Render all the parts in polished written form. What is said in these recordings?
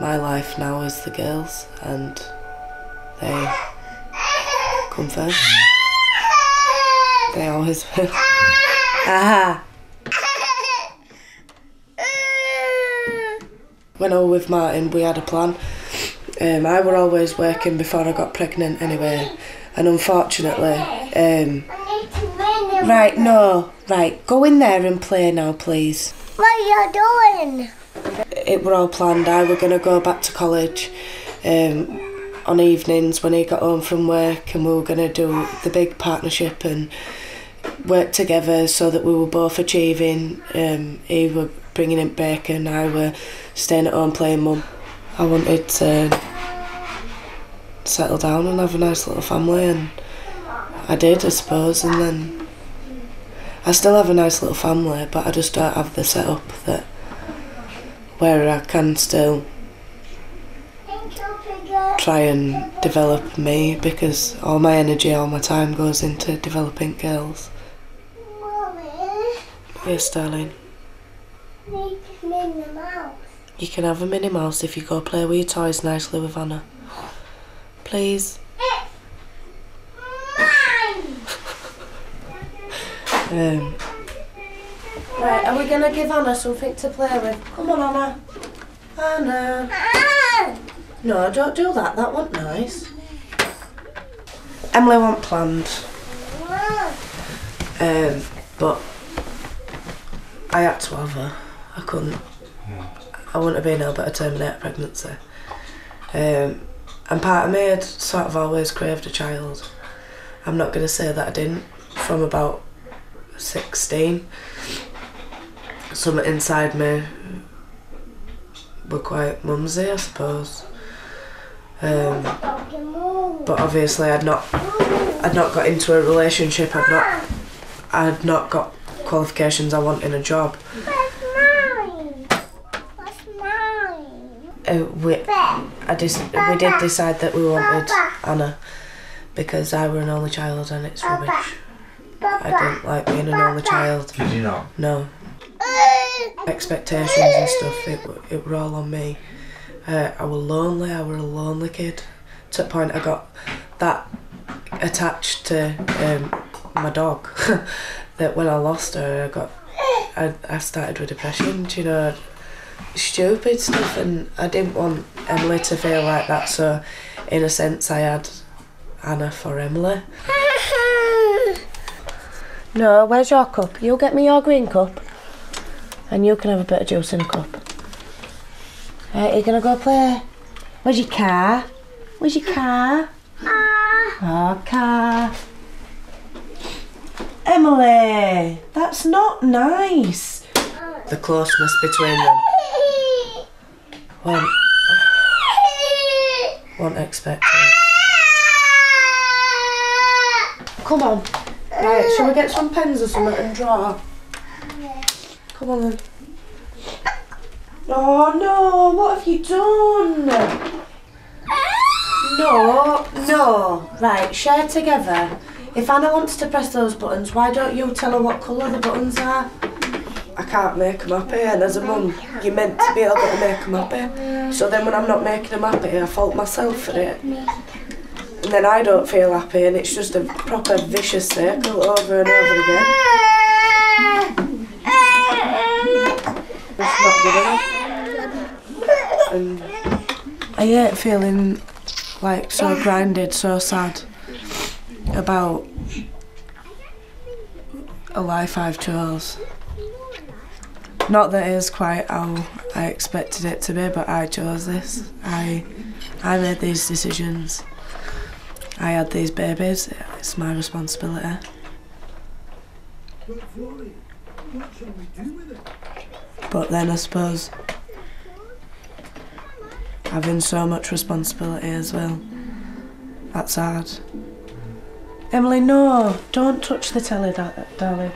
My life now is the girls, and they come first. They always will. Aha! When I was with Martin, we had a plan. I were always working before I got pregnant anyway, and unfortunately... right, no, right, go in there and play now, please. What are you doing? It were all planned. I were going to go back to college on evenings when he got home from work, and we were going to do the big partnership and work together so that we were both achieving. He were bringing in bacon, I were staying at home playing mum. I wanted to settle down and have a nice little family, and I did, I suppose. And then I still have a nice little family, but I just don't have the setup that where I can still try and develop me, because all my energy, all my time goes into developing girls. Mommy? Yes, darling? Make a Minnie Mouse. You can have a Minnie Mouse if you go play with your toys nicely with Anna. Please? It's mine! Right, are we going to give Anna something to play with? Come on, Anna. Anna. No, don't do that. That wasn't nice. Emily wasn't planned. But I had to have her. I couldn't. I wouldn't have been able to terminate a pregnancy. And part of me had sort of always craved a child. I'm not going to say that I didn't. From about 16. Something inside me were quite mumsy, I suppose. But obviously, I'd not got into a relationship. I'd not got qualifications I want in a job. That's mine. We did decide that we wanted Anna because I were an only child, and it's rubbish. I didn't like being an only child. Did you not? No. Expectations and stuff, it were all on me. I were a lonely kid. To the point I got that attached to my dog that when I lost her, I started with depression, do you know, stupid stuff, and I didn't want Emily to feel like that, so in a sense I had Anna for Emily. No, where's your cup? You'll get me your green cup. And you can have a bit of juice in a cup. Right, you're gonna go play. Where's your car? Where's your car? Oh, car. Emily, that's not nice. The closeness between them. Won't expect it. Come on. Right, shall we get some pens or something and draw? Come on then. Oh no, what have you done? No. Right, share together. If Anna wants to press those buttons, why don't you tell her what colour the buttons are? I can't make them happy, and as a mum, you're meant to be able to make them happy. So then when I'm not making them happy, I fault myself for it. And then I don't feel happy, and it's just a proper vicious circle over and over again. It's not good enough. And I hate feeling like so grinded, so sad about a life I've chose. Not that it is quite how I expected it to be, but I chose this. I made these decisions. I had these babies. It's my responsibility. But Florrie, what shall we do with it? But then I suppose having so much responsibility as well, that's hard. Emily, no, don't touch the telly, darling.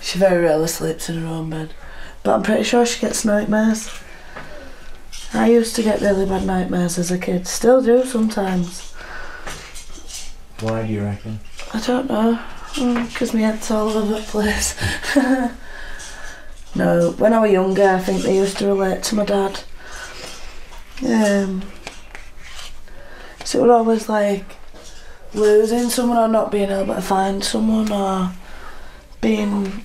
She very rarely sleeps in her own bed, but I'm pretty sure she gets nightmares. I used to get really bad nightmares as a kid. Still do sometimes. Why do you reckon? I don't know. Because my head's all over the place. No, when I was younger, I think they used to relate to my dad. So it was always like losing someone or not being able to find someone or being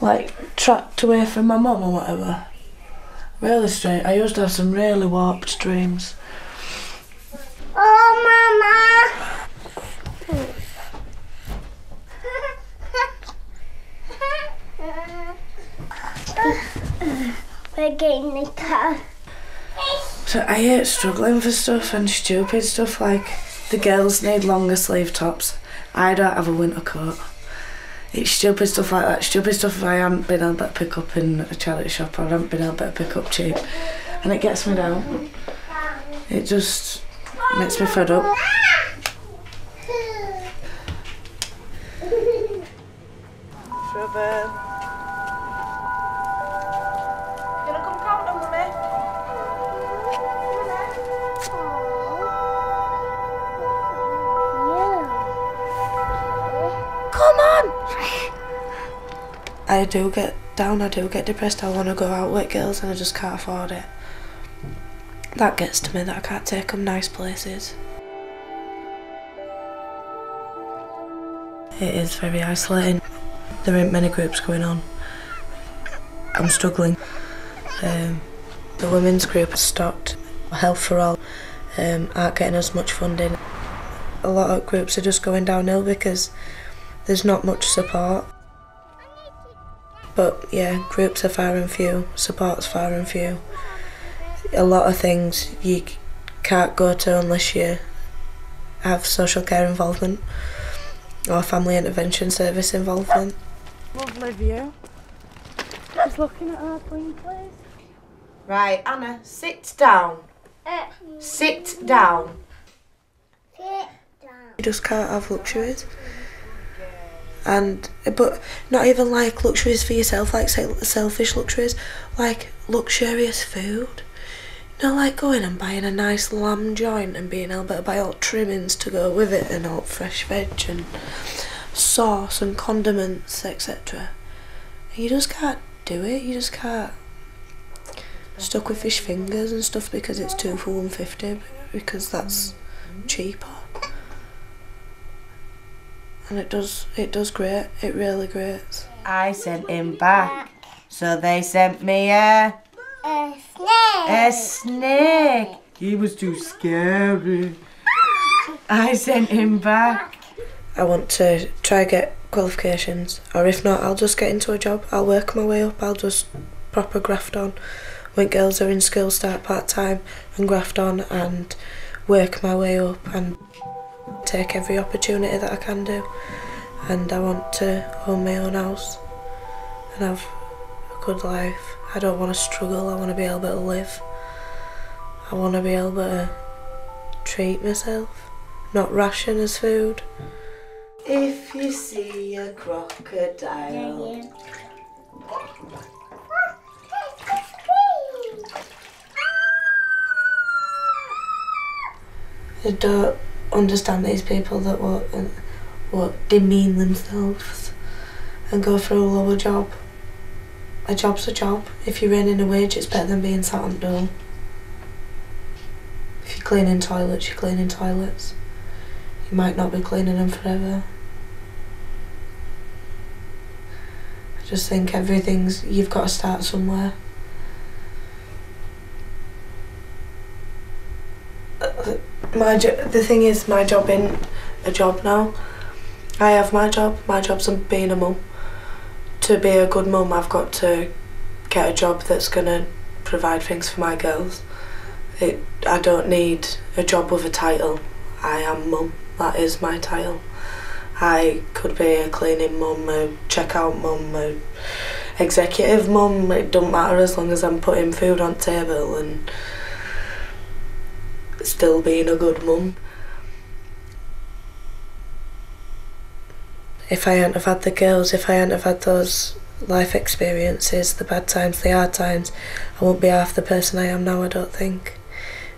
like trapped away from my mum or whatever. Really strange. I used to have some really warped dreams. Oh, Mama! We're getting the car. So I hate struggling for stuff and stupid stuff, like the girls need longer sleeve tops. I don't have a winter coat. It's stupid stuff like that. Stupid stuff I haven't been able to pick up in a charity shop or I haven't been able to pick up cheap. And it gets me down. It just makes me fed up. Trouble. You gonna come count on me? Yeah. Come on! I do get down, I do get depressed, I want to go out with girls and I just can't afford it. That gets to me that I can't take them nice places. It is very isolating. There ain't many groups going on. I'm struggling. The women's group has stopped. Health for All aren't getting as much funding. A lot of groups are just going downhill because there's not much support. But yeah, groups are far and few, support's far and few. A lot of things you can't go to unless you have social care involvement or family intervention service involvement. Lovely view. Just looking at our clean place. Right, Anna, sit down. Sit down. Sit down. You just can't have luxuries. But not even like luxuries for yourself, like selfish luxuries, like luxurious food. You know, like going and buying a nice lamb joint and being able to buy all trimmings to go with it and all fresh veg and sauce and condiments, etc. You just can't do it, you just can't. Stuck with fish fingers and stuff because it's 2 for £1.50 because that's cheaper. And it does great, it really grates. I sent him back, so they sent me a snake. A snake. He was too scary. I sent him back. I want to try get qualifications, or if not, I'll just get into a job. I'll work my way up, I'll just proper graft on. When girls are in school, start part-time and graft on and work my way up and take every opportunity that I can do. And I want to own my own house and have a good life. I don't want to struggle, I want to be able to live. I want to be able to treat myself, not ration as food. If you see a crocodile... I don't understand these people that what demean themselves and go for a lower job. A job's a job. If you're earning a wage, it's better than being sat on dole. If you're cleaning toilets, you're cleaning toilets. You might not be cleaning them forever. I just think everything's... you've got to start somewhere. The thing is, my job isn't a job now. I have my job. My job's being a mum. To be a good mum, I've got to get a job that's going to provide things for my girls. I don't need a job with a title. I am mum, that is my title. I could be a cleaning mum, a checkout mum, an executive mum, it doesn't matter as long as I'm putting food on the table and still being a good mum. If I hadn't have had the girls, if I hadn't have had those life experiences, the bad times, the hard times, I wouldn't be half the person I am now, I don't think,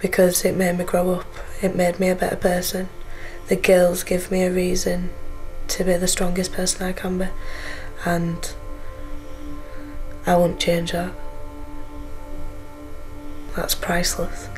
because it made me grow up, it made me a better person. The girls give me a reason to be the strongest person I can be, and I wouldn't change that. That's priceless.